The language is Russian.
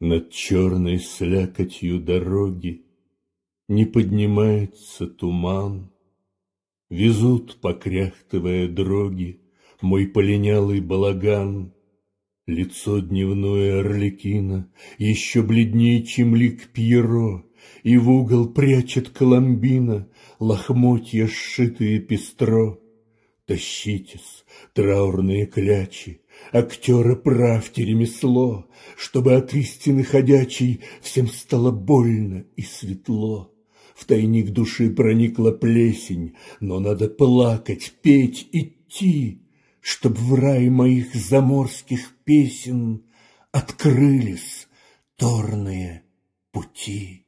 Над черной слякотью дороги не поднимается туман, везут, покряхтывая дроги, мой полинялый балаган. Лицо дневное Орликина еще бледнее, чем лик Пьеро, и в угол прячет Коломбина лохмотья, сшитые пестро. Тащитесь, траурные клячи, актера правьте ремесло, чтобы от истины ходячей всем стало больно и светло. В тайник души проникла плесень, но надо плакать, петь, идти, чтоб в рай моих заморских песен открылись торные пути.